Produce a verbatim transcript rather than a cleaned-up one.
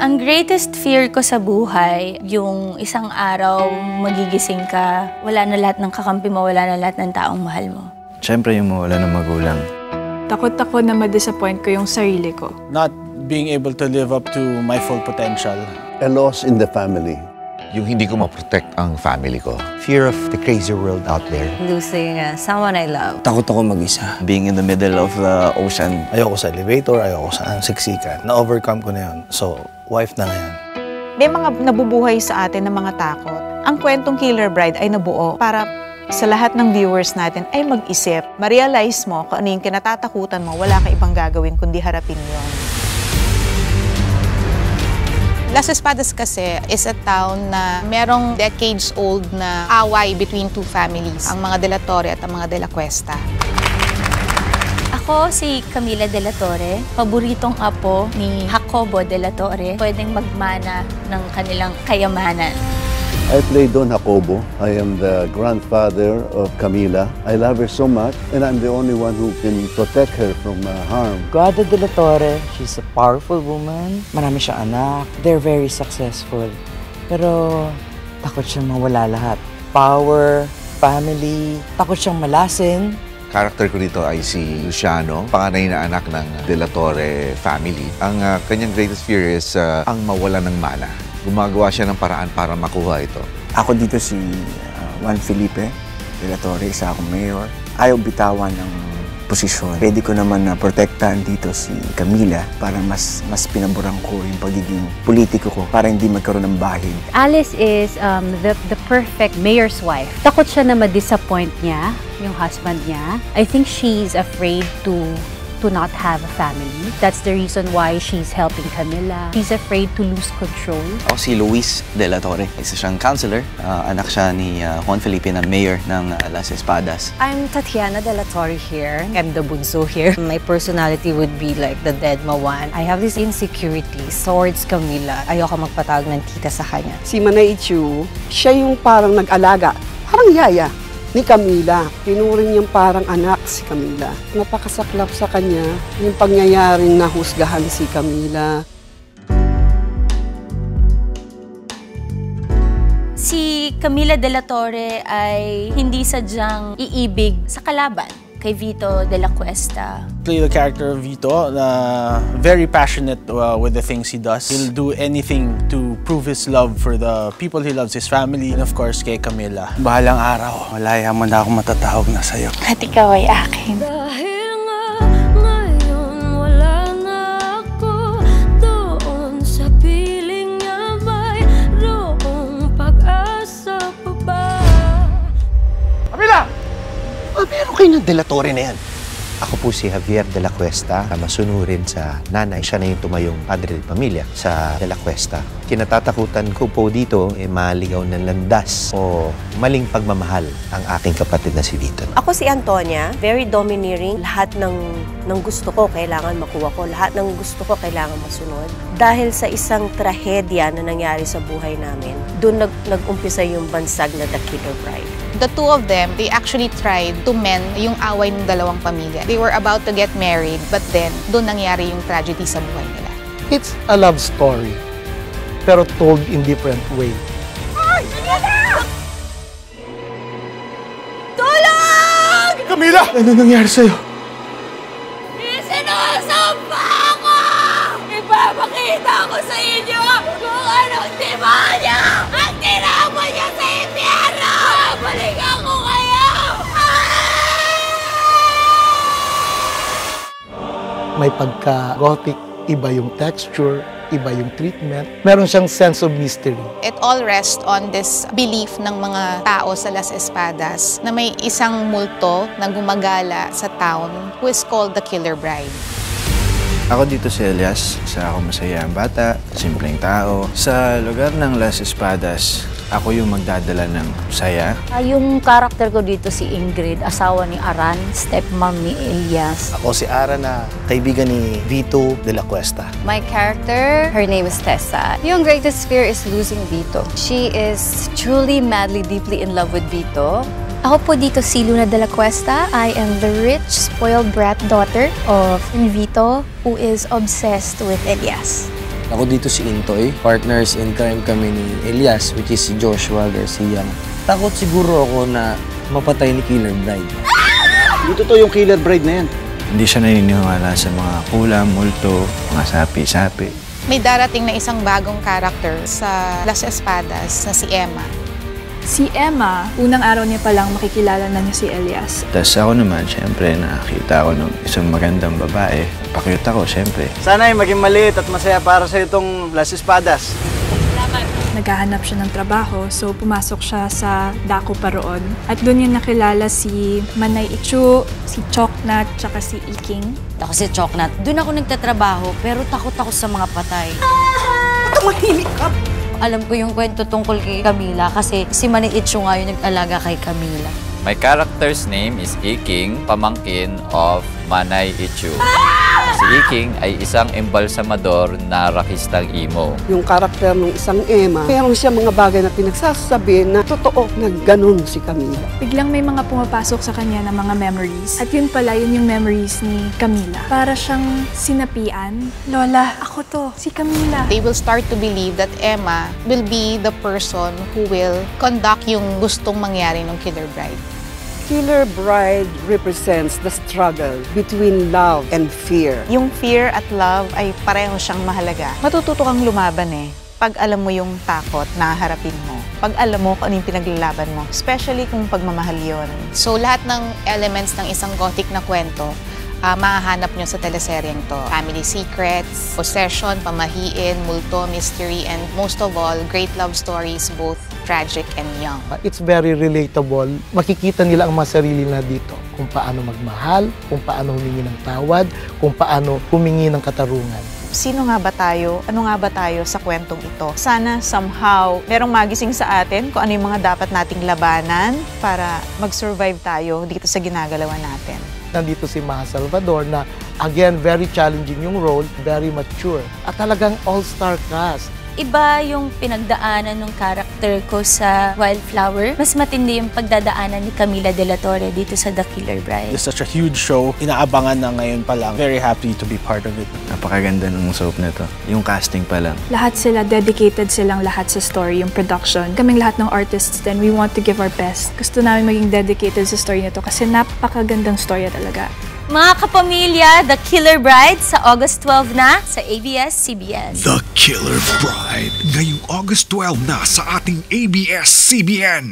Ang greatest fear ko sa buhay, yung isang araw magigising ka, wala na lahat ng kakampi mo, wala na lahat ng taong mahal mo. Siyempre yung mawala ng magulang. Takot ako na ma-disappoint ko yung sarili ko. Not being able to live up to my full potential. A loss in the family. Yung hindi ko ma-protect ang family ko. Fear of the crazy world out there. Losing uh, someone I love. Takot ako mag-isa. Being in the middle of the ocean. Ayoko sa elevator, ayoko sa siksikan. Na-overcome ko na yun. So, wife na ngayon. May mga nabubuhay sa atin ng mga takot. Ang kwentong Killer Bride ay nabuo para sa lahat ng viewers natin ay mag-isip, ma-realize mo kung ano yung kinatatakutan mo, wala ka ibang gagawin kundi harapin yun. Las Espadas kasi is a town na merong decades-old na away between two families, ang mga De La Torre at ang mga De La Cuesta. Ako si Camila De La Torre, paboritong apo ni Jacobo De La Torre. Pwedeng magmana ng kanilang kayamanan. I play Don Jacobo. I am the grandfather of Camila. I love her so much and I'm the only one who can protect her from uh, harm. Guada De La Torre, she's a powerful woman. Marami siya anak. They're very successful. Pero takot siyang mawala lahat. Power, family, takot siyang malasin. Character ko dito ay si Luciano, panganay na anak ng De La Torre family. Ang uh, kanyang greatest fear is uh, ang mawala ng mana. Gumagawa siya ng paraan para makuha ito. Ako dito si uh, Juan Felipe De La Torre, isa akong mayor. Ayaw bitawan ng posisyon. Pwede ko naman na protektahan dito si Camila para mas mas pinaborang ko yung pagiging politiko ko para hindi magkaroon ng bahin. Alice is um, the, the perfect mayor's wife. Takot siya na ma-disappoint niya yung husband niya. I think she's afraid to to not have a family. That's the reason why she's helping Camila. She's afraid to lose control. Ako si Luis De La Torre. Isa siyang counselor. Uh, anak siya ni uh, Juan Felipe na mayor ng uh, Las Espadas. I'm Tatiana De La Torre here. I'm the bunso here. My personality would be like the dead mawan. I have this insecurity towards Camila. Ayoko magpatawag ng tita sa kanya. Si Manaychu, siya yung parang nag-alaga. Parang yaya ni Camila. Pinuring niyang parang anak si Camila. Napakasaklap sa kanya yung pangyayaring nahusgahan si Camila. Si Camila De La Torre ay hindi sadyang iibig sa kalaban kay Vito de la Cuesta. Play the character of Vito, uh, very passionate uh, with the things he does. He'll do anything to prove his love for the people he loves, his family, and of course, kay Camila. Bahalang araw, malaya mo na akong matatawag na sa'yo. At ikaw ay akin. Dahil nga ngayon wala na ako doon sa piling niya, mayroong pag-asa pa ba? Camila! Meron kayo ng De La Torre na yan. Ako po si Javier de la Cuesta, masunurin sa nanay. Siya na yung tumayong padre ng pamilya sa De La Cuesta. Kinatatakutan ko po dito, eh, maligaw ng landas o maling pagmamahal ang aking kapatid na si Victor. Ako si Antonia, very domineering. Lahat ng, ng gusto ko, kailangan makuha ko. Lahat ng gusto ko, kailangan masunod. Dahil sa isang trahedya na nangyari sa buhay namin, doon nag, nag-umpisa yung bansag na The Killer Bride. The two of them, they actually tried to mend yung away ng dalawang pamilya. They were about to get married, but then, doon nangyari yung tragedy sa buhay nila. It's a love story, pero told in different way. Ay! Camila! Tulog! Camila! Ano nangyari sa'yo? Isinusumpa ako! Ipapakita ko sa inyo kung anong demonyo ang tinapon niya sa impyerno! Balik ako kayo! May pagka-gothic, iba yung texture, iba yung treatment. Meron siyang sense of mystery. It all rests on this belief ng mga tao sa Las Espadas na may isang multo na gumagala sa town who is called the Killer Bride. Ako dito si Elias. Isa akong masayang bata, simpleng tao. Sa lugar ng Las Espadas, ako yung magdadala ng saya. Ay, yung karakter ko dito si Ingrid, asawa ni Aran, stepmom ni Elias. Ako si Aran na kaibigan ni Vito de la Cuesta. My character, her name is Tessa. Yung greatest fear is losing Vito. She is truly, madly, deeply in love with Vito. Ako po dito si Luna de la Cuesta. I am the rich, spoiled brat daughter of Vito who is obsessed with Elias. Ako dito si Intoy. Partners in crime kami ni Elias, which is si Joshua Garcia. Takot siguro ako na mapatay ni Killer Bride. Dito to yung Killer Bride na yan. Hindi siya naniniwala sa mga kulam, multo, mga sapi-sapi. May darating na isang bagong karakter sa Las Espadas na si Emma. Si Emma, unang araw niya palang makikilala na niya si Elias. Tapos ako naman, siyempre, nakakita ko ng isang magandang babae. Pakita ko, siyempre. Sana'y maging maliit at masaya para sa itong Las Espadas. Naghahanap siya ng trabaho, so pumasok siya sa Dako Paroon. At doon niya nakilala si Manaychu, si Chocnat, tsaka si Iking. Ako si Chocnat. Doon ako nagtatrabaho, pero takot ako sa mga patay. Tumahimik ka! Alam ko yung kwento tungkol kay Camila kasi si Manaychu nga yung nag-alaga kay Camila. My character's name is Iking, pamangkin of Manaychu. Si Iking ay isang embalsamador na rakistang imo. Yung karakter ng isang Emma, meron siya mga bagay na pinagsasabi na totoo na ganun si Camila. Biglang may mga pumapasok sa kanya na mga memories. At yun pala, yun yung memories ni Camila. Para siyang sinapian. Lola, ako to, si Camila. They will start to believe that Emma will be the person who will conduct yung gustong mangyari ng Killer Bride. Killer Bride represents the struggle between love and fear. Yung fear at love ay pareho siyang mahalaga. Matututo kang lumaban eh. Pag alam mo yung takot na harapin mo. Pag alam mo kung ano yung pinaglalaban mo. Especially kung pagmamahal yun. So lahat ng elements ng isang gothic na kwento, uh, mahahanap nyo sa teleseryeng to. Family secrets, possession, pamahiin, multo, mystery, and most of all, great love stories both tragic and young. It's very relatable. Makikita nila ang mga sarili na dito. Kung paano magmahal, kung paano humingi ng tawad, kung paano humingi ng katarungan. Sino nga ba tayo? Ano nga ba tayo sa kwentong ito? Sana somehow merong magising sa atin kung ano yung mga dapat nating labanan para mag-survive tayo dito sa ginagalawa natin. Nandito si Maja Salvador na again, very challenging yung role, very mature. At talagang all-star cast. Iba yung pinagdaanan ng karakter ko sa Wildflower. Mas matindi yung pagdadaanan ni Camila De La Torre dito sa The Killer Bride. It's such a huge show. Inaabangan na ngayon pa lang. Very happy to be part of it. Napakaganda ng soap na to. Yung casting pa lang. Lahat sila, dedicated silang lahat sa story, yung production. Kaming lahat ng artists then we want to give our best. Gusto namin maging dedicated sa story na to kasi napakagandang storya talaga. Mga kapamilya, The Killer Bride sa August twelve na sa A B S C B N. The Killer Bride, ngayong August twelve na sa ating A B S C B N.